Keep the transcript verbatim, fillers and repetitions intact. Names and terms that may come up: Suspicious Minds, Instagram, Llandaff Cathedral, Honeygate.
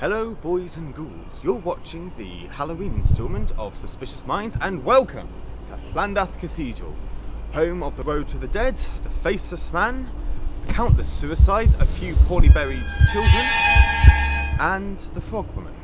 Hello boys and ghouls, you're watching the Halloween installment of Suspicious Minds and welcome to Llandaff Cathedral, home of the Road to the Dead, the Faceless Man, countless suicides, a few poorly buried children and the Frog Woman.